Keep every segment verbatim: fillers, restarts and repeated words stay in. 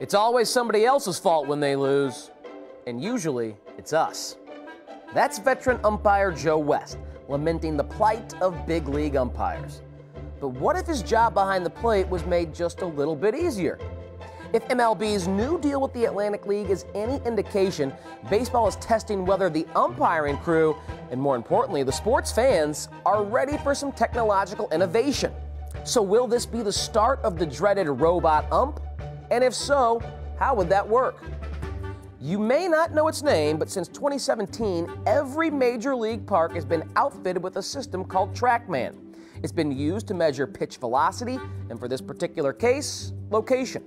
It's always somebody else's fault when they lose, and usually it's us. That's veteran umpire Joe West, lamenting the plight of big league umpires. But what if his job behind the plate was made just a little bit easier? If M L B's new deal with the Atlantic League is any indication, baseball is testing whether the umpiring crew, and more importantly, the sports fans, are ready for some technological innovation. So will this be the start of the dreaded robot ump? And if so, how would that work? You may not know its name, but since twenty seventeen, every major league park has been outfitted with a system called TrackMan. It's been used to measure pitch velocity, and for this particular case, location.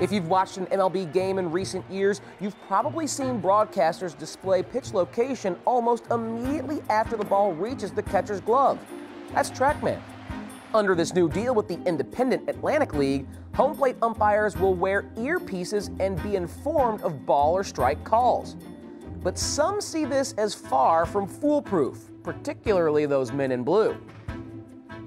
If you've watched an M L B game in recent years, you've probably seen broadcasters display pitch location almost immediately after the ball reaches the catcher's glove. That's TrackMan. Under this new deal with the independent Atlantic League, home plate umpires will wear earpieces and be informed of ball or strike calls. But some see this as far from foolproof, particularly those men in blue.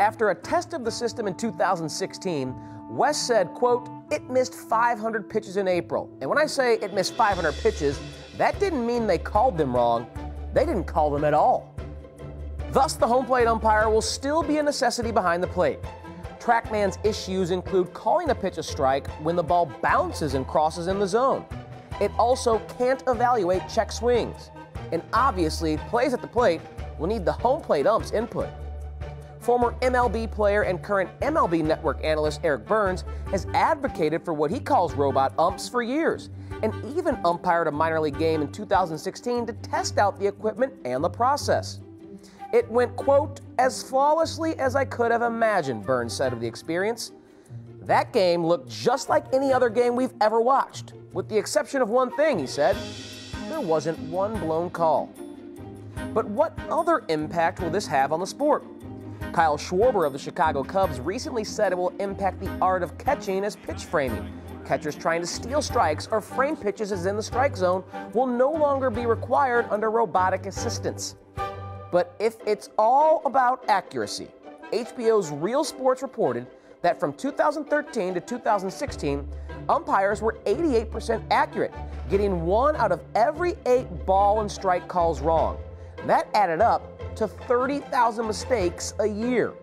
After a test of the system in two thousand sixteen, West said, quote, "It missed five hundred pitches in April." And when I say it missed five hundred pitches, that didn't mean they called them wrong. They didn't call them at all. Thus, the home plate umpire will still be a necessity behind the plate. TrackMan's issues include calling a pitch a strike when the ball bounces and crosses in the zone. It also can't evaluate check swings. And obviously, plays at the plate will need the home plate ump's input. Former M L B player and current M L B Network analyst Eric Burns has advocated for what he calls robot umps for years, and even umpired a minor league game in two thousand sixteen to test out the equipment and the process. It went, quote, "as flawlessly as I could have imagined," Burns said of the experience. "That game looked just like any other game we've ever watched, with the exception of one thing," he said. "There wasn't one blown call." But what other impact will this have on the sport? Kyle Schwarber of the Chicago Cubs recently said it will impact the art of catching as pitch framing. Catchers trying to steal strikes or frame pitches as in the strike zone will no longer be required under robotic assistance. But if it's all about accuracy, H B O's Real Sports reported that from two thousand thirteen to two thousand sixteen, umpires were eighty-eight percent accurate, getting one out of every eight ball and strike calls wrong. That added up to thirty thousand mistakes a year.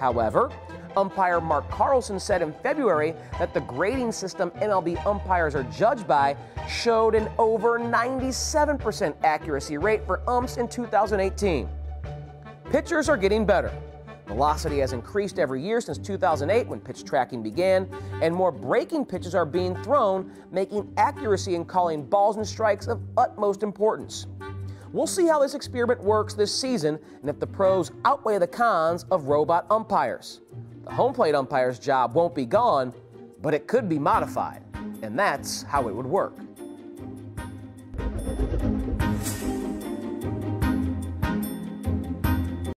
However, umpire Mark Carlson said in February that the grading system M L B umpires are judged by showed an over ninety-seven percent accuracy rate for umps in two thousand eighteen. Pitchers are getting better. Velocity has increased every year since two thousand eight when pitch tracking began, and more breaking pitches are being thrown, making accuracy in calling balls and strikes of utmost importance. We'll see how this experiment works this season and if the pros outweigh the cons of robot umpires. The home plate umpire's job won't be gone, but it could be modified, and that's how it would work.